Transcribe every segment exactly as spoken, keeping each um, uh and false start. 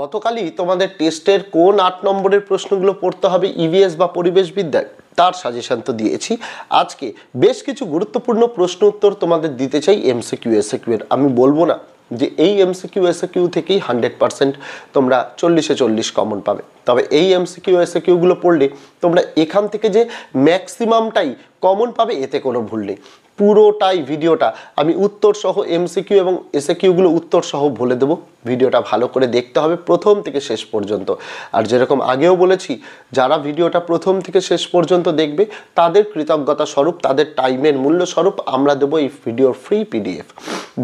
গতকালই তোমাদের টেস্টের কোন আট নম্বরের প্রশ্নগুলো পড়তে হবে ইভিএস বা পরিবেশ বিদ্যায় তার সাজেশন তো দিয়েছি। আজকে বেশ কিছু গুরুত্বপূর্ণ প্রশ্ন উত্তর তোমাদের দিতে চাই এমসিকিউ এসকিউ। আমি বলবো না যে এই এমসিকিউ এসকিউ থেকেই হান্ড্রেড পার্সেন্ট তোমরা চল্লিশে চল্লিশ কমন পাবে, তবে এই এমসিকিউ এসকিউগুলো পড়লে তোমরা এখান থেকে যে ম্যাক্সিমামটাই কমন পাবে এতে কোনো ভুল নেই। পুরোটাই ভিডিওটা আমি উত্তরসহ এমসিকিউ এবং এসকিউগুলো উত্তরসহ বলে দেবো, ভিডিওটা ভালো করে দেখতে হবে প্রথম থেকে শেষ পর্যন্ত। আর যেরকম আগেও বলেছি, যারা ভিডিওটা প্রথম থেকে শেষ পর্যন্ত দেখবে তাদের কৃতজ্ঞতা স্বরূপ, তাদের টাইমের মূল্য স্বরূপ আমরা দেবো এই ভিডিওর ফ্রি পিডিএফ।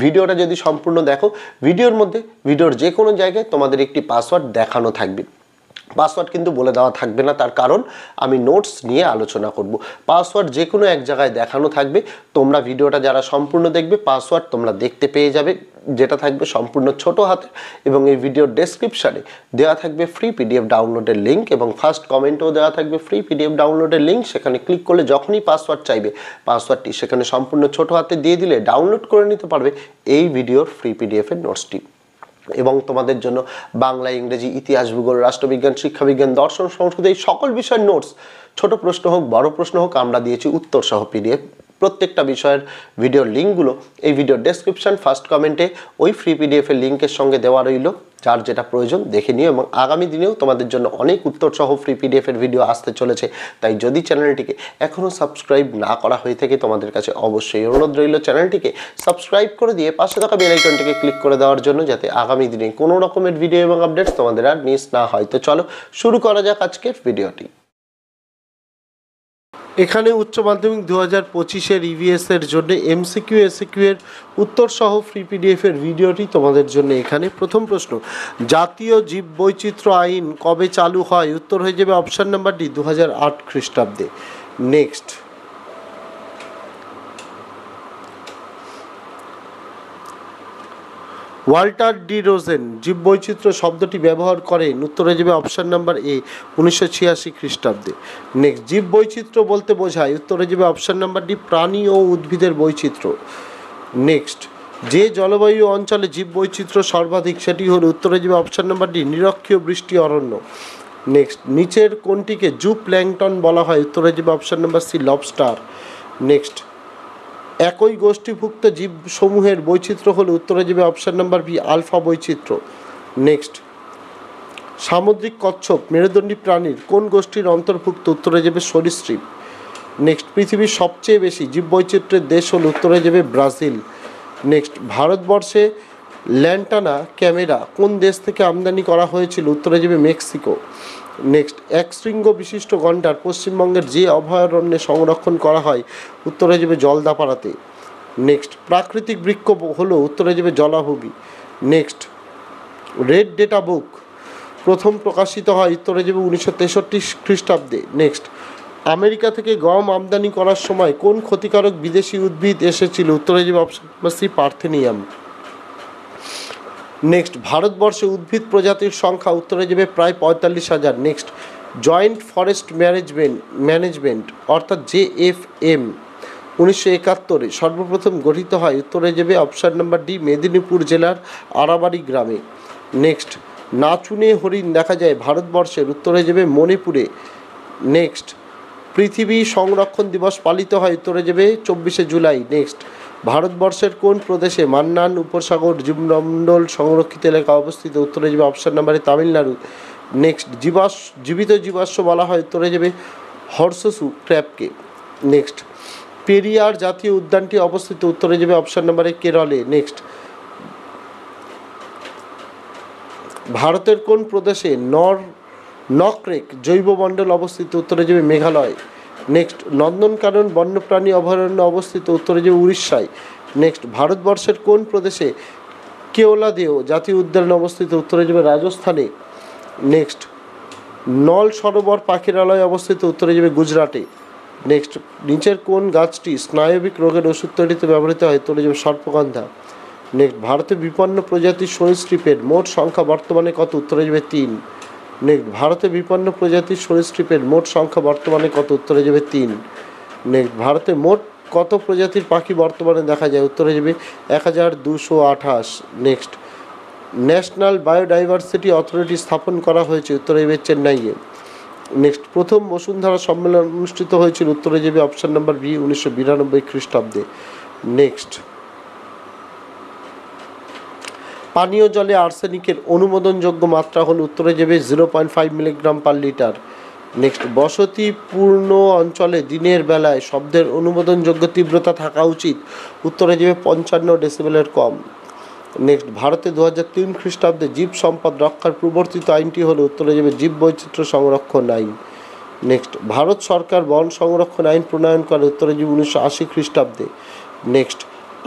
ভিডিওটা যদি সম্পূর্ণ দেখো, ভিডিওর মধ্যে ভিডিওর যে কোনো জায়গায় তোমাদের একটি পাসওয়ার্ড দেখানো থাকবে, পাসওয়ার্ড কিন্তু বলে দেওয়া থাকবে না, তার কারণ আমি নোটস নিয়ে আলোচনা করব। পাসওয়ার্ড যে কোনো এক জায়গায় দেখানো থাকবে, তোমরা ভিডিওটা যারা সম্পূর্ণ দেখবে পাসওয়ার্ড তোমরা দেখতে পেয়ে যাবে, যেটা থাকবে সম্পূর্ণ ছোট হাতে, এবং এই ভিডিওর ডেসক্রিপশানে দেওয়া থাকবে ফ্রি পিডিএফ ডাউনলোডের লিঙ্ক, এবং ফার্স্ট কমেন্টেও দেওয়া থাকবে ফ্রি পিডিএফ ডাউনলোডের লিঙ্ক। সেখানে ক্লিক করলে যখনই পাসওয়ার্ড চাইবে পাসওয়ার্ডটি সেখানে সম্পূর্ণ ছোট হাতে দিয়ে দিলে ডাউনলোড করে নিতে পারবে এই ভিডিওর ফ্রি পিডিএফের নোটসটি। এবং তোমাদের জন্য বাংলা, ইংরেজি, ইতিহাস, ভূগোল, রাষ্ট্রবিজ্ঞান, শিক্ষাবিজ্ঞান, দর্শন, সংস্কৃত এই সকল বিষয়ের নোটস, ছোট প্রশ্ন হোক বড় প্রশ্ন হোক, আমরা দিয়েছি উত্তরসহ পিডিএফ। প্রত্যেকটা বিষয়ের ভিডিওর লিঙ্কগুলো এই ভিডিওর ডেসক্রিপশান ফার্স্ট কমেন্টে ওই ফ্রি পিডিএফের লিঙ্কের সঙ্গে দেওয়া রইল, যার যেটা প্রয়োজন দেখে নিও। এবং আগামী দিনেও তোমাদের জন্য অনেক উত্তরসহ ফ্রি পিডিএফের ভিডিও আসতে চলেছে, তাই যদি চ্যানেলটিকে এখনও সাবস্ক্রাইব না করা হয়ে থাকে তোমাদের কাছে অবশ্যই অনুরোধ রইল চ্যানেলটিকে সাবস্ক্রাইব করে দিয়ে পাশে থাকা বেল আইকনটিকে ক্লিক করে দেওয়ার জন্য, যাতে আগামী দিনে কোনো রকমের ভিডিও এবং আপডেটস তোমাদের আর মিস না হয়। তো চলো শুরু করা যাক আজকের ভিডিওটি। এখানে উচ্চ মাধ্যমিক দু হাজার পঁচিশের ইভিএসের জন্য এমসিকিউ এসকিউ এর উত্তরসহ ফ্রি পিডিএফের ভিডিওটি তোমাদের জন্য। এখানে প্রথম প্রশ্ন, জাতীয় জীববৈচিত্র্য আইন কবে চালু হয়? উত্তর হয়ে যাবে অপশান নাম্বার ডি, দু হাজার আট খ্রিস্টাব্দে। নেক্সট, ওয়াল্টার ডি রোজেন জীববৈচিত্র্য শব্দটি ব্যবহার করেন? উত্তর হয়ে যাবে অপশান নাম্বার এ, উনিশশো ছিয়াশি খ্রিস্টাব্দে। নেক্সট, জীববৈচিত্র্য বলতে বোঝায়? উত্তর হয়ে যাবে অপশান নাম্বার ডি, প্রাণী ও উদ্ভিদের বৈচিত্র্য। নেক্সট, যে জলবায়ু অঞ্চলে জীববৈচিত্র্য সর্বাধিক সেটি হল? উত্তর হয়ে যাবে অপশান নাম্বার ডি, নিরক্ষীয় বৃষ্টি অরণ্য। নেক্সট, নিচের কোনটিকে জু প্ল্যাংটন বলা হয়? উত্তর হয়ে যাবে option number C, lobster. Next, একই গোষ্ঠীভুক্ত জীবসমূহের বৈচিত্র্য হল? উত্তরে যাবে অপশান নাম্বার বি, আলফা বৈচিত্র্য। নেক্সট, সামুদ্রিক কচ্ছপ মেরুদণ্ডী প্রাণীর কোন গোষ্ঠীর অন্তর্ভুক্ত? উত্তরে যাবে সরীসৃপ। নেক্সট, পৃথিবীর সবচেয়ে বেশি জীববৈচিত্র্যের দেশ হল? উত্তরে যাবে ব্রাজিল। নেক্সট, ভারতবর্ষে ল্যান্টানা ক্যামেরা কোন দেশ থেকে আমদানি করা হয়েছিল? উত্তরে যাবে মেক্সিকো। নেক্সট, এক শৃঙ্গ বিশিষ্ট গন্ডার পশ্চিমবঙ্গের যে অভয়ারণ্যে সংরক্ষণ করা হয়? উত্তরে যাবে জলদাপাড়াতে। নেক্সট, প্রাকৃতিক বৃক্ষ হলো? উত্তরে যাবে জলাভূমি। নেক্সট, রেড ডেটা বুক প্রথম প্রকাশিত হয়? উত্তরে যাবে উনিশশো তেষট্টি খ্রিস্টাব্দে। নেক্সট, আমেরিকা থেকে গম আমদানি করার সময় কোন ক্ষতিকারক বিদেশি উদ্ভিদ এসেছিল? উত্তরে যাবে অপশন সি, পার্থেনিয়াম। নেক্সট, ভারতবর্ষে উদ্ভিদ প্রজাতির সংখ্যা? উত্তরে যাবে প্রায় পঁয়তাল্লিশ হাজার। Next, joint forest management management অর্থাৎ জে এফ এম উনিশশো একাত্তরে সর্বপ্রথম গঠিত হয়? উত্তরে যাবে অপশান নাম্বার ডি, মেদিনীপুর জেলার আরাবাড়ি গ্রামে। নেক্সট, নাচুনে হরিণ দেখা যায় ভারতবর্ষের? উত্তরে যাবে মণিপুরে। নেক্সট, পৃথিবী সংরক্ষণ দিবস পালিত হয়? উত্তরে যাবে চব্বিশে জুলাই। নেক্সট, ভারতবর্ষের কোন প্রদেশে মান্নান উপসাগর জীবমণ্ডল সংরক্ষিত এলাকা অবস্থিত? উত্তরে যাবে অপশান নাম্বারে, তামিলনাড়ু। নেক্সট, জীবাস জীবিত জীবাশ্ম বলা হয়? উত্তরে যাবে হর্সসু ক্র্যাবকে। নেক্সট, পেরিয়ার জাতীয় উদ্যানটি অবস্থিত? উত্তরে যাবে অপশান নাম্বারে, কেরলে। নেক্সট, ভারতের কোন প্রদেশে নর নকরেক জৈবমণ্ডল অবস্থিত? উত্তরে যাবে মেঘালয়। নেক্সট, নন্দনকানন বন্যপ্রাণী অভয়ারণ্য অবস্থিত? উত্তরে যাবে উড়িষ্যায়। নেক্সট, ভারতবর্ষের কোন প্রদেশে কেওলাদেও জাতীয় উদ্যান অবস্থিত? উত্তরে যাবে রাজস্থানে। নেক্সট, নল সরোবর পাখিরালয় অবস্থিত? উত্তরে যাবে গুজরাটে। নেক্সট, নিচের কোন গাছটি স্নায়বিক রোগের ওষুধ তৈরিতে ব্যবহৃত হয়? উত্তরে যাবে সর্পগন্ধা। নেক্সট, ভারতে বিপন্ন প্রজাতির সরীসৃপের মোট সংখ্যা বর্তমানে কত? উত্তরে যাবে তিন। নেক্সট, ভারতে বিপন্ন প্রজাতির সরীসৃপের মোট সংখ্যা বর্তমানে কত? উত্তরে যাবে তিন। নেক্সট, ভারতে মোট কত প্রজাতির পাখি বর্তমানে দেখা যায়? উত্তরে যাবে এক হাজার দুশো আঠাশ। নেক্সট, ন্যাশনাল বায়োডাইভার্সিটি অথরিটি স্থাপন করা হয়েছে উত্তরাইবে চেন্নাইয়ে। নেক্সট, প্রথম বসুন্ধরা সম্মেলন অনুষ্ঠিত হয়েছিল উত্তরাইবে, অপশান নাম্বার বি, উনিশশো বিরানব্বই খ্রিস্টাব্দে। নেক্সট, পানীয় জলে আর্সেনিকের অনুমোদনযোগ্য মাত্রা হল উত্তরাইবে zero point five milligram per litre. Next, বসতিপূর্ণ অঞ্চলে দিনের বেলায় শব্দের অনুমোদনযোগ্য তীব্রতা থাকা উচিত উত্তরাইবে পঞ্চান্ন ডেসিবেলের কম। নেক্সট, ভারতে দু হাজার তিন খ্রিস্টাব্দে জীব সম্পদ রক্ষার প্রবর্তিত আইনটি হল উত্তরাইবে জীব বৈচিত্র্য সংরক্ষণ আইন। নেক্সট, ভারত সরকার বন সংরক্ষণ আইন প্রণয়ন করে উত্তরাইবে উনিশশো আশি খ্রিস্টাব্দে। Next,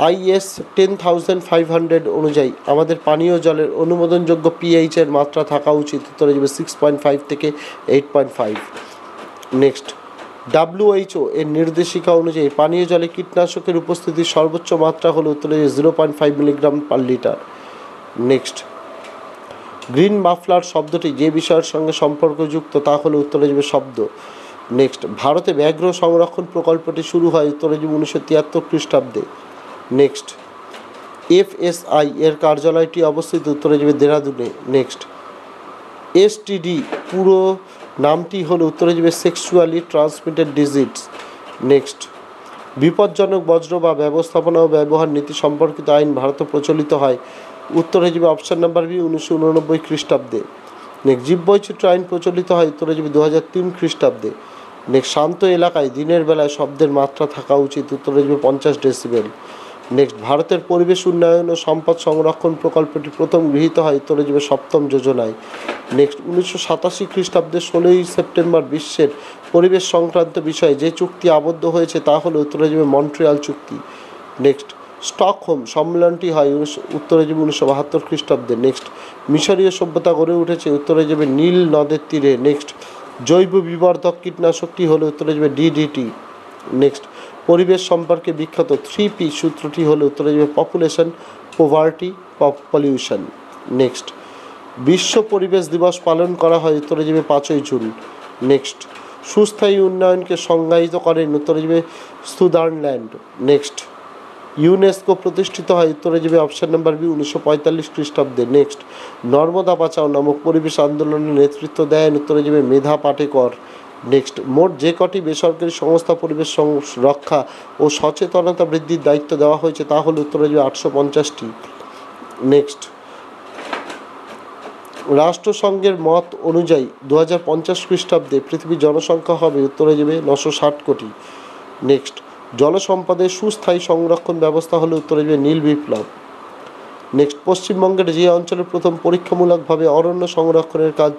IS ten thousand five hundred অনুযায়ী আমাদের পানীয় জলের অনুমোদনযোগ্য পিএইচের মাত্রা থাকা উচিত উত্তরাইবে সিক্স পয়েন্ট ফাইভ থেকে eight point five. Next, WHO এর নির্দেশিকা অনুযায়ী পানীয় জলে কীটনাশকের উপস্থিতির সর্বোচ্চ মাত্রা হল উত্তরাইবে zero point five milligram per litre. Next, green muffler শব্দটি যে বিষয়ের সঙ্গে সম্পর্কযুক্ত তা হল উত্তরাইবে শব্দ। নেক্সট, ভারতে ব্যাঘ্র সংরক্ষণ প্রকল্পটি শুরু হয় উত্তরাইবে উনিশশো তিয়াত্তর খ্রিস্টাব্দে। নেক্সট, এফএসআই এর কার্যালয়টি অবস্থিত উত্তরাইবে দেরাদুনে। নেক্সট, এসটিডি পুরো নামটি হল উত্তরাইবে সেক্সুয়ালি ট্রান্সমিটেড ডিজিজ। নেক্সট, বিপজ্জনক বজ্র বা ব্যবস্থাপনা ও ব্যবহার নীতি সম্পর্কিত আইন ভারতে প্রচলিত হয় উত্তরাইবে, অপশান নাম্বার বি, উনিশশো উননব্বই খ্রিস্টাব্দে। নেক্সট, জীববৈচিত্র্য আইন প্রচলিত হয় উত্তরাইবে দু হাজার তিন খ্রিস্টাব্দে। নেক্সট, শান্ত এলাকায় দিনের বেলায় শব্দের মাত্রা থাকা উচিত উত্তরাইবে পঞ্চাশ ডেসিবেল। নেক্সট, ভারতের পরিবেশ উন্নয়ন ও সম্পদ সংরক্ষণ প্রকল্পটি প্রথম গৃহীত হয় উত্তরাইবে সপ্তম যোজনায়। নেক্সট, উনিশশো সাতাশি খ্রিস্টাব্দে ষোলোই সেপ্টেম্বর বিশ্বের পরিবেশ সংক্রান্ত বিষয়ে যে চুক্তি আবদ্ধ হয়েছে তা হল উত্তরাইবে মন্ট্রিয়াল চুক্তি। নেক্সট, স্টকহোম সম্মেলনটি হয় উত্তরাইবে উনিশশো বাহাত্তর খ্রিস্টাব্দে। নেক্সট, মিশরীয় সভ্যতা গড়ে উঠেছে উত্তরাইবে নীল নদের তীরে। নেক্সট, জৈব বিবর্ধক কীটনাশকটি হল উত্তরাইবে ডিডিটি। নেক্সট, পরিবেশ সম্পর্কে বিখ্যাত থ্রি পি সূত্রটি হল উত্তরাইবে পপুলেশন, পোভার্টি, পলিউশন। নেক্সট, বিশ্ব পরিবেশ দিবস পালন করা হয় উত্তরাইবে পাঁচই জুন। নেক্সট, সুস্থায়ী উন্নয়নকে সংজ্ঞায়িত করেন উত্তরাইবে সুদারল্যান্ড। নেক্সট, ইউনেস্কো প্রতিষ্ঠিত হয় উত্তরাইবে, অপশান নাম্বার বি, উনিশশো পঁয়তাল্লিশ খ্রিস্টাব্দে। নেক্সট, নর্মদা বাঁচাও নামক পরিবেশ আন্দোলনের নেতৃত্ব দেন উত্তরাইবে মেধা পাটেকর। নেক্সট, মোট যে কটি বেসরকারি সংস্থা পরিবেশ রক্ষা ও সচেতনতা বৃদ্ধির দায়িত্ব দেওয়া হয়েছে তা হল উত্তরাইবে আটশো পঞ্চাশটি। নেক্সট, রাষ্ট্রসংঘের মত অনুযায়ী দু হাজার পঞ্চাশ খ্রিস্টাব্দে পৃথিবীর জনসংখ্যা হবে উত্তরাইবে নশো ষাট কোটি। নেক্সট, জলসম্পদের সুস্থায়ী সংরক্ষণ ব্যবস্থা হল উত্তরাইবে নীল বিপ্লব। নেক্সট, পশ্চিমবঙ্গের যে অঞ্চলে প্রথম পরীক্ষামূলকভাবে অরণ্য সংরক্ষণের কাজ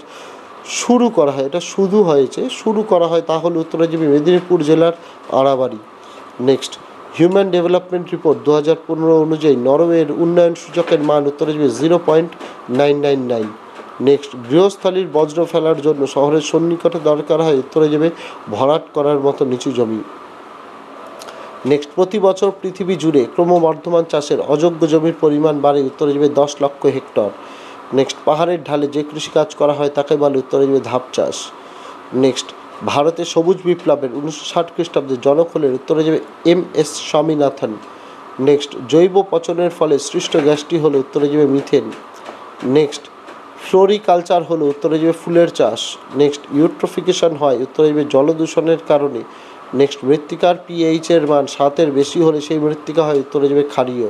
শুরু করা হয়, এটা শুধু হয়েছে শুরু করা হয় তা হল উত্তরাইবে মেদিনীপুর জেলার আড়াবাড়ি। নেক্সট, হিউম্যান ডেভেলপমেন্ট রিপোর্ট দু হাজার পনেরো অনুযায়ী নরওয়ের উন্নয়ন সূচকের মান উত্তরাইবে zero point nine nine nine. Next, গৃহস্থালীর বজ্র ফেলার জন্য শহরের সন্নিকটে দরকার হয় উত্তরাইবে ভরাট করার মতো নিচু জমি। নেক্সট, প্রতি বছর পৃথিবী জুড়ে ক্রমবর্ধমান চাষের অযোগ্য জমির পরিমাণ বাড়ে উত্তরাইবে দশ লক্ষ হেক্টর। নেক্সট, পাহাড়ের ঢালে যে কৃষিকাজ করা হয় তাকে বলে উত্তরাইবে ধাপ চাষ। নেক্সট, ভারতে সবুজ বিপ্লবের উনিশশো ষাট খ্রিস্টাব্দে জনখোলের উত্তরাইবে এম এস স্বামীনাথন। নেক্সট, জৈব পচনের ফলে সৃষ্ট গ্যাসটি হল উত্তরাইবে মিথেন। নেক্সট, ফ্লোরিকালচার হল উত্তরাইবে ফুলের চাষ। নেক্সট, ইউট্রোফিকেশন হয় উত্তরাইবে জলদূষণের কারণে। নেক্সট, মৃত্তিকার পিএইচের মান সাতের বেশি হলে সেই মৃত্তিকা হয় উত্তরাইবে ক্ষারীয়।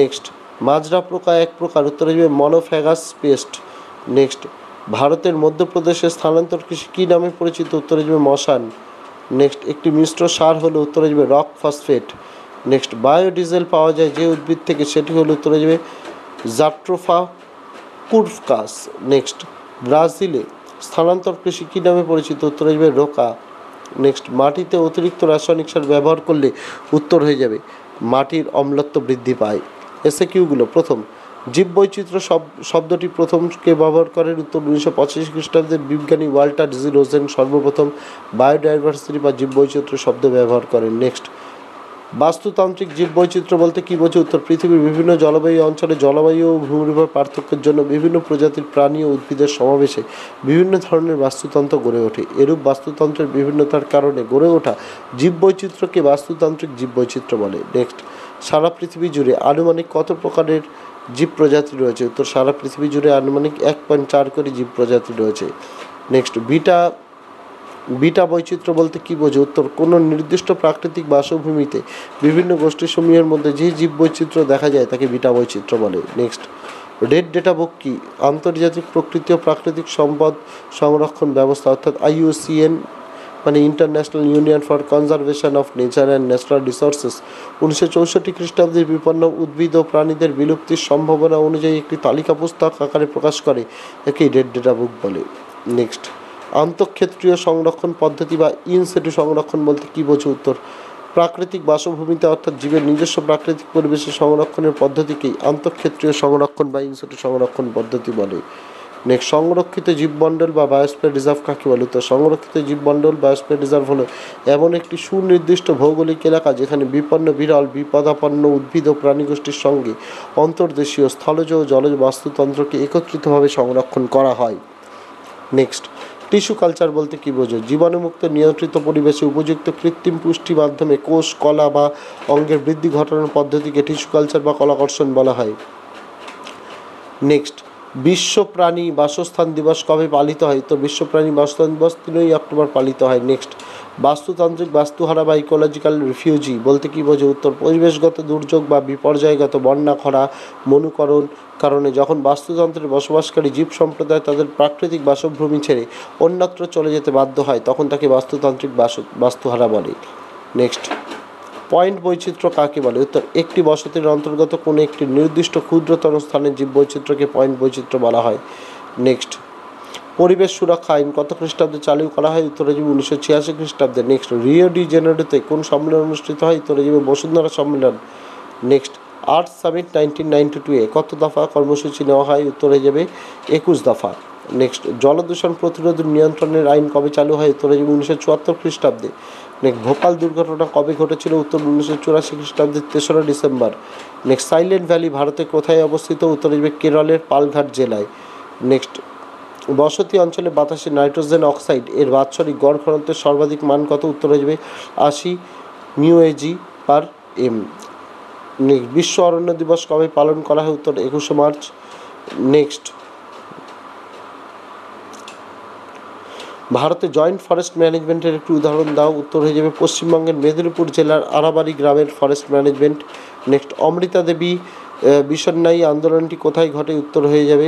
নেক্সট, মাজরা পোকা এক প্রকার উত্তরাইবে মনোফ্যাগাস পেস্ট। নেক্সট, ভারতের মধ্যপ্রদেশে স্থানান্তর কৃষি কী নামে পরিচিত উত্তরাইবে মশান। নেক্সট, একটি মিশ্র সার হলো উত্তরাইবে রক ফসফেট। নেক্সট, বায়োডিজেল পাওয়া যায় যে উদ্ভিদ থেকে সেটি হলো উত্তরাইবে জাট্রোফা কুরফকাস। নেক্সট, ব্রাজিলে স্থানান্তর কৃষি কী নামে পরিচিত উত্তরাইবে রোকা। নেক্সট, মাটিতে অতিরিক্ত রাসায়নিক সার ব্যবহার করলে উত্তর হয়ে যাবে মাটির অম্লত্ব বৃদ্ধি পায়। এসে কিউগুলো, প্রথম জীববৈচিত্র্য শব্দটি প্রথমকে ব্যবহার করেন উত্তর উনিশশো পঁচাশি খ্রিস্টাব্দে বিজ্ঞানী ওয়াল্টার ডি রোজেন সর্বপ্রথম বায়োডাইভার্সিটি বা জীববৈচিত্র্য শব্দ ব্যবহার করেন। নেক্সট, বাস্তুতান্ত্রিক জীববৈচিত্র্য বলতে কী বোঝে উত্তর, পৃথিবীর বিভিন্ন জলবায়ু অঞ্চলে জলবায়ু ও ভূমিরূপের পার্থক্যের জন্য বিভিন্ন প্রজাতির প্রাণী ও উদ্ভিদের সমাবেশে বিভিন্ন ধরনের বাস্তুতন্ত্র গড়ে ওঠে। এরূপ বাস্তুতন্ত্রের বিভিন্নতার কারণে গড়ে ওঠা জীববৈচিত্র্যকে বাস্তুতান্ত্রিক জীববৈচিত্র্য বলে। নেক্সট, সারা পৃথিবী জুড়ে আনুমানিক কত প্রকারের জীব প্রজাতি রয়েছে। তো সারা পৃথিবী জুড়ে আনুমানিক এক পয়েন্ট চার কোটি জীব প্রজাতি রয়েছে। নেক্সট, বিটা বিটা বৈচিত্র্য বলতে কী বোঝে? উত্তর, কোনো নির্দিষ্ট প্রাকৃতিক বাসভূমিতে বিভিন্ন গোষ্ঠীসমূহের মধ্যে যে জীব বৈচিত্র্য দেখা যায় তাকে বিটা বৈচিত্র্য বলে। নেক্সট, রেড ডেটা বুক কি? আন্তর্জাতিক প্রকৃতি ও প্রাকৃতিক সম্পদ সংরক্ষণ ব্যবস্থা, অর্থাৎ আই ইউ সি এন মানে international union for conservation of nature and natural resources, উনিশশো চৌষট্টি খ্রিস্টাব্দে বিপন্ন উদ্ভিদ ও প্রাণীদের বিলুপ্তির সম্ভাবনা অনুযায়ী একটি তালিকা পুস্তক আকারে প্রকাশ করে, একেই রেড ডেটা বুক বলে। নেক্সট, আন্তঃক্ষেত্রীয় সংরক্ষণ পদ্ধতি বা ইনসিটু সংরক্ষণ বলতে কী বোঝে? উত্তর, প্রাকৃতিক বাসভূমিতে অর্থাৎ জীবের নিজস্ব প্রাকৃতিক পরিবেশে সংরক্ষণের পদ্ধতিকেই আন্তঃক্ষেত্রীয় সংরক্ষণ বা ইনসিটু সংরক্ষণ পদ্ধতি বলে। নেক্সট, সংরক্ষিত জীবমণ্ডল বা বায়োস্ফিয়ার রিজার্ভ কাকে বলে? তো সংরক্ষিত জীবমণ্ডল বায়োস্ফিয়ার রিজার্ভ হলো এমন একটি সুনির্দিষ্ট ভৌগোলিক এলাকা যেখানে বিপন্ন বিরল বিপদাপন্ন উদ্ভিদ ও প্রাণীগোষ্ঠীর সঙ্গে অন্তর্দেশীয় স্থলজ ও জলজ বাস্তুতন্ত্রকে একত্রিতভাবে সংরক্ষণ করা হয়। নেক্সট, টিস্যু কালচার বলতে কী বোঝো? জীবাণুমুক্ত নিয়ন্ত্রিত পরিবেশে উপযুক্ত কৃত্রিম পুষ্টির মাধ্যমে কোষ, কলা বা অঙ্গের বৃদ্ধি ঘটানোর পদ্ধতিকে টিস্যু কালচার বা কলাকর্ষণ বলা হয়। নেক্সট, বিশ্ব প্রাণী বাসস্থান দিবস কবে পালিত হয়? তো বিশ্ব প্রাণী বাসস্থান দিবস তিনই অক্টোবর পালিত হয়। নেক্সট, বাস্তুতান্ত্রিক বাস্তুহারা বা ইকোলজিক্যাল রিফিউজি বলতে কী বোঝে? উত্তর, পরিবেশগত দুর্যোগ বা বিপর্যয়গত বন্যা, খরা, মনুকরণ কারণে যখন বাস্তুতন্ত্রের বসবাসকারী জীব সম্প্রদায় তাদের প্রাকৃতিক বাসভূমি ছেড়ে অন্যত্র চলে যেতে বাধ্য হয় তখন তাকে বাস্তুতান্ত্রিক বাস বাস্তুহারা বলে। নেক্সট, পয়েন্ট বৈচিত্র্য কাকে বলে? উত্তর, একটি বসতির অন্তর্গত কোনো একটি নির্দিষ্ট ক্ষুদ্রতর স্থানের জীব বৈচিত্র্যকে পয়েন্ট বৈচিত্র্য বলা হয়। নেক্সট, পরিবেশ সুরক্ষা আইন কত খ্রিস্টাব্দে চালু করা হয়? উত্তরাজীবী উনিশশো ছিয়াশি খ্রিস্টাব্দে। নেক্সট, রিও ডি জেনেরোতে কোন সম্মেলন অনুষ্ঠিত হয়? উত্তরাজীবী বসুন্ধরা সম্মেলন। Next, earth summit nineteen ninety two এ কত দফা কর্মসূচি নেওয়া হয়? উত্তরে যাবে একুশ দফা। নেক্সট, জলদূষণ প্রতিরোধ নিয়ন্ত্রণের আইন কবে চালু হয়? উত্তরে যাবে উনিশশো চুয়াত্তর খ্রিস্টাব্দে। নেক্সট, ভোপাল দুর্ঘটনা কবে ঘটেছিল? উত্তর, উনিশশো চুরাশি খ্রিস্টাব্দের তেসরা ডিসেম্বর। নেক্সট, সাইলেন্ট ভ্যালি ভারতে কোথায় অবস্থিত? উত্তরে যাবে কেরলের পালঘাট জেলায়। নেক্সট, বসতি অঞ্চলে বাতাসে নাইট্রোজেন অক্সাইড এর বাৎসরিক গড় ঘনত্বের সর্বাধিক মান কত? উত্তরে যাবে আশি নিউএজি পার এম। নেক্সট, বিশ্ব অরণ্য দিবস কবে পালন করা হয়? উত্তর, একুশে মার্চ। নেক্সট, ভারতে জয়েন্ট ফরেস্ট ম্যানেজমেন্টের একটি উদাহরণ দাও। উত্তর হয়ে যাবে পশ্চিমবঙ্গের মেদিনীপুর জেলার আরাবাড়ি গ্রামের forest management. Next, Amrita Devi Bishnoi আন্দোলনটি কোথায় ঘটে? উত্তর হয়ে যাবে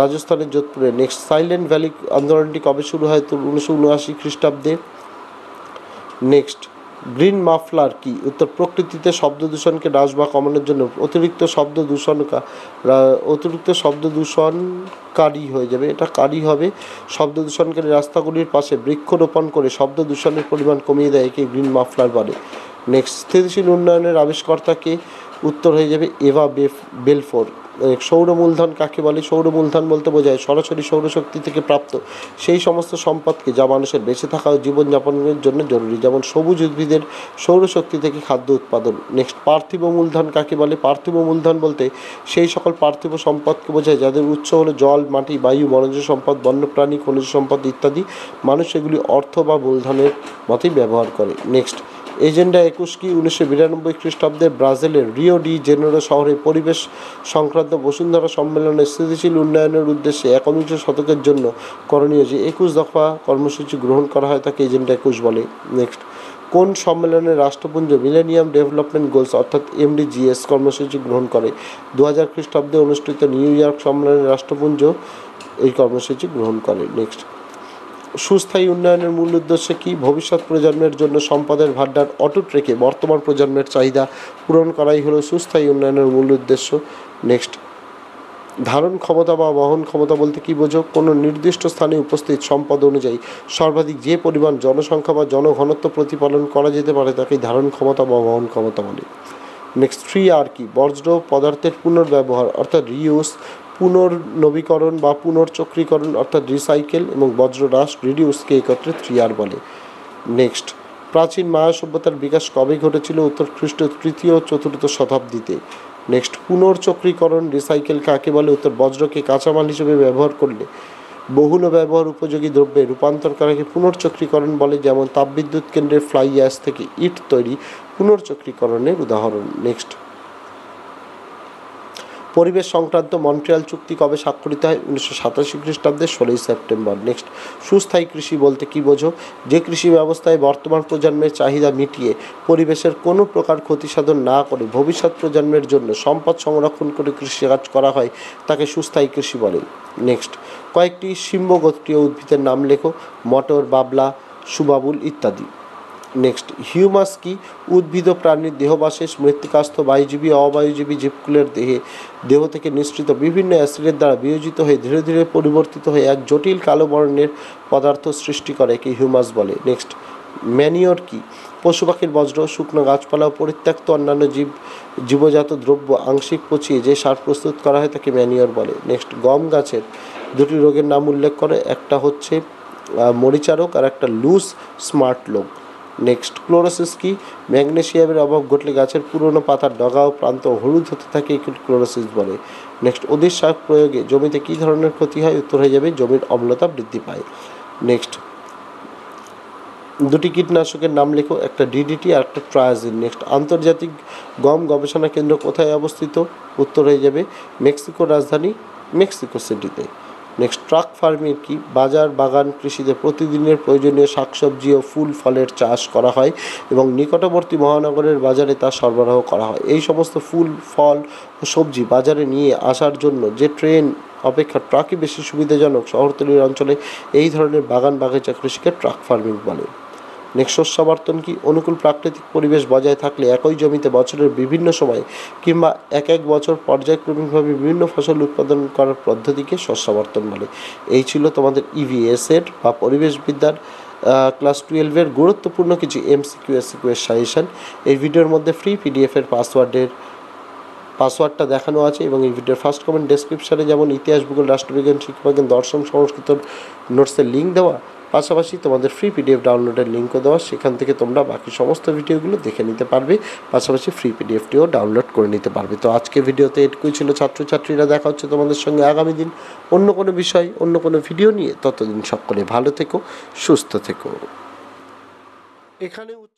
রাজস্থানের যোধপুরে। নেক্সট, সাইলেন্ট ভ্যালি আন্দোলনটি কবে শুরু হয়? তো উনিশশো উনআশি খ্রিস্টাব্দে। নেক্সট, গ্রিন মাফলার কি? উত্তর, প্রকৃতিতে শব্দ দূষণকে হ্রাস বা কমানোর জন্য অতিরিক্ত শব্দ দূষণ অতিরিক্ত শব্দ দূষণকারী হয়ে যাবে এটা কারী হবে শব্দ দূষণকারী রাস্তাগুলির পাশে বৃক্ষরোপণ করে শব্দ দূষণের পরিমাণ কমিয়ে দেয়, একে গ্রিন মাফলার বলে। নেক্সট, স্থিতিশীল উন্নয়নের আবিষ্কর্তাকে? উত্তর হয়ে যাবে এভা বেলফোর। সৌর মূলধন কাকে বলে? সৌর মূলধন বলতে বোঝায় সরাসরি সৌরশক্তি থেকে প্রাপ্ত সেই সমস্ত সম্পদকে যা মানুষের বেঁচে থাকা ও জীবনযাপনের জন্য জরুরি, যেমন সবুজ উদ্ভিদের সৌরশক্তি থেকে খাদ্য উৎপাদন। নেক্সট, পার্থিব মূলধন কাকে বলে? পার্থিব মূলধন বলতে সেই সকল পার্থিব সম্পদকে বোঝায় যাদের উৎস হলো জল, মাটি, বায়ু, বনজ সম্পদ, বন্যপ্রাণী, খনিজ সম্পদ ইত্যাদি। মানুষ এগুলি অর্থ বা মূলধনের মতেই ব্যবহার করে। নেক্সট, এজেন্ডা একুশ কি? উনিশশো বিরানব্বই খ্রিস্টাব্দে ব্রাজিলের রিও ডি জেনেরো শহরে পরিবেশ সংক্রান্ত বসুন্ধরা সম্মেলনে স্থিতিশীল উন্নয়নের উদ্দেশ্যে একবিংশ শতকের জন্য করণীয় যে একুশ দফা কর্মসূচি গ্রহণ করা হয় তাকে এজেন্ডা একুশ বলে। নেক্সট, কোন সম্মেলনে রাষ্ট্রপুঞ্জ মিলেনিয়াম ডেভেলপমেন্ট গোলস অর্থাৎ এম ডি জি এস কর্মসূচি গ্রহণ করে? দু হাজার খ্রিস্টাব্দে অনুষ্ঠিত নিউ ইয়র্ক সম্মেলনে রাষ্ট্রপুঞ্জ এই কর্মসূচি গ্রহণ করে। নেক্সট, সুস্থায়ী উন্নয়নের মূল উদ্দেশ্য কী? ভবিষ্যৎ প্রজন্মের জন্য সম্পদের ভাণ্ডার অটুট রেখে বর্তমান প্রজন্মের চাহিদা পূরণ করাই হলো সুস্থায়ী উন্নয়নের মূল উদ্দেশ্য। নেক্সট, ধারণ ক্ষমতা বা বহন ক্ষমতা বলতে কী বোঝো? কোনো নির্দিষ্ট স্থানে উপস্থিত সম্পদ অনুযায়ী সর্বাধিক যে পরিমাণ জনসংখ্যা বা জনঘনত্ব প্রতিপালন করা যেতে পারে তাকেই ধারণ ক্ষমতা বা বহন ক্ষমতা বলে। নেক্সট, থ্রি আর কি? বর্জ্য পদার্থের পুনর্ব্যবহার অর্থাৎ রিউজ, পুনর্নবীকরণ বা পুনর্চক্রীকরণ অর্থাৎ রিসাইকেল এবং বজ্র হ্রাস রিডিউসকে একত্রে থ্রি আর বলে। নেক্সট, প্রাচীন মায়া সভ্যতার বিকাশ কবে ঘটেছিল? উত্তর, খ্রিস্ট তৃতীয় চতুর্থ শতাব্দীতে। নেক্সট, পুনর্চক্রীকরণ রিসাইকেল কাকে বলে? উত্তর, বজ্রকে কাঁচামাল হিসেবে ব্যবহার করলে বহুল ব্যবহার উপযোগী দ্রব্যে রূপান্তর করাকে পুনর্চক্রীকরণ বলে, যেমন তাপবিদ্যুৎ কেন্দ্রের ফ্লাই অ্যাশ থেকে ইট তৈরি পুনর্চক্রীকরণের উদাহরণ। নেক্সট, পরিবেশ সংক্রান্ত মন্ট্রিয়াল চুক্তি কবে স্বাক্ষরিত হয়? উনিশশো সাতাশি খ্রিস্টাব্দে ষোলোই সেপ্টেম্বর। নেক্সট, সুস্থায়ী কৃষি বলতে কী বোঝো? যে কৃষি ব্যবস্থায় বর্তমান প্রজন্মের চাহিদা মিটিয়ে পরিবেশের কোনো প্রকার ক্ষতি সাধন না করে ভবিষ্যৎ প্রজন্মের জন্য সম্পদ সংরক্ষণ করে কৃষিকাজ করা হয় তাকে সুস্থায়ী কৃষি বলে। নেক্সট, কয়েকটি সিম্ব গোত্রীয় উদ্ভিদের নাম লেখো। মটর, বাবলা, সুবাবুল ইত্যাদি। নেক্সট, হিউমাস কি? উদ্ভিদ ও প্রাণীর দেহবাশেষ মৃত্তিকাস্থ বায়ুজীবী অবায়ুজীবী জীবকুলের দেহে দেহ থেকে নিঃসৃত বিভিন্ন অ্যাসিডের দ্বারা বিয়োজিত হয়ে ধীরে ধীরে পরিবর্তিত হয়ে এক জটিল কালো বর্ণের পদার্থ সৃষ্টি করে একে হিউমাস বলে। নেক্সট, ম্যানিওর কি? পশু পাখির বজ্র, শুকনো গাছপালা ও পরিত্যক্ত অন্যান্য জীব জীবজাত দ্রব্য আংশিক পচিয়ে যে সার প্রস্তুত করা হয় তাকে ম্যানিওর বলে। নেক্সট, গম গাছের দুটি রোগের নাম উল্লেখ করে, একটা হচ্ছে মরিচা রোগ আর একটা লুজ স্মার্ট রোগ। নেক্সট, ক্লোরোসিস কি? ম্যাগনেসিয়ামের অভাব ঘটলে গাছের পুরনো পাতার ডগা ও প্রান্ত হলুদ হতে থাকে, একে ক্লোরোসিস বলে। নেক্সট, অধিক সার প্রয়োগে জমিতে কী ধরনের ক্ষতি হয়? উত্তর হয়ে যাবে জমির অম্লতা বৃদ্ধি পায়। নেক্সট, দুটি কীটনাশকের নাম লেখো, একটা ডিডিটি আর একটা ট্রায়াজিন। নেক্সট, আন্তর্জাতিক গম গবেষণা কেন্দ্র কোথায় অবস্থিত? উত্তর হয়ে যাবে মেক্সিকোর রাজধানী মেক্সিকো সিটিতে। নেক্সট, ট্রাক ফার্মিং কি? বাজার বাগান কৃষিতে প্রতিদিনের প্রয়োজনীয় শাকসবজি ও ফুল ফলের চাষ করা হয় এবং নিকটবর্তী মহানগরের বাজারে তা সরবরাহ করা হয়। এই সমস্ত ফুল ফল ও সবজি বাজারে নিয়ে আসার জন্য যে ট্রেন অপেক্ষা ট্রাকই বেশি সুবিধাজনক। শহরতলির অঞ্চলে এই ধরনের বাগান বাগিচা কৃষিকে ট্রাক ফার্মিং বলে। নেক্সট, শস্যাবর্তন কি? অনুকূল প্রাকৃতিক পরিবেশ বজায় থাকলে একই জমিতে বছরের বিভিন্ন সময় কিংবা এক এক বছর পর্যায়ক্রমিকভাবে বিভিন্ন ফসল উৎপাদন করার পদ্ধতিকে শস্যাবর্তন বলে। এই ছিল তোমাদের ইভিএসের বা পরিবেশবিদ্যার ক্লাস টুয়েলভের গুরুত্বপূর্ণ কিছু এমসিকিউ এসকিউ এর সাজেশন। এই ভিডিওর মধ্যে ফ্রি পিডিএফের পাসওয়ার্ডের পাসওয়ার্ডটা দেখানো আছে এবং এই ভিডিওর ফার্স্ট কমেন্ট ডেসক্রিপশানে যেমন ইতিহাস, ভূগোল, রাষ্ট্রবিজ্ঞান, শিক্ষাবিজ্ঞান, দর্শন, সংস্কৃত নোটসের লিঙ্ক দেওয়া, পাশাপাশি তোমাদের ফ্রি পিডিএফ ডাউনলোডের লিঙ্কও দেওয়া। সেখান থেকে তোমরা বাকি সমস্ত ভিডিওগুলো দেখে নিতে পারবে, পাশাপাশি ফ্রি পিডিএফটিও ডাউনলোড করে নিতে পারবে। তো আজকে ভিডিওতে এটুকুই ছিল ছাত্রছাত্রীরা। দেখা হচ্ছে তোমাদের সঙ্গে আগামী দিন অন্য কোনো বিষয়, অন্য কোনো ভিডিও নিয়ে। ততদিন সকলে ভালো থেকো, সুস্থ থেকো। এখানে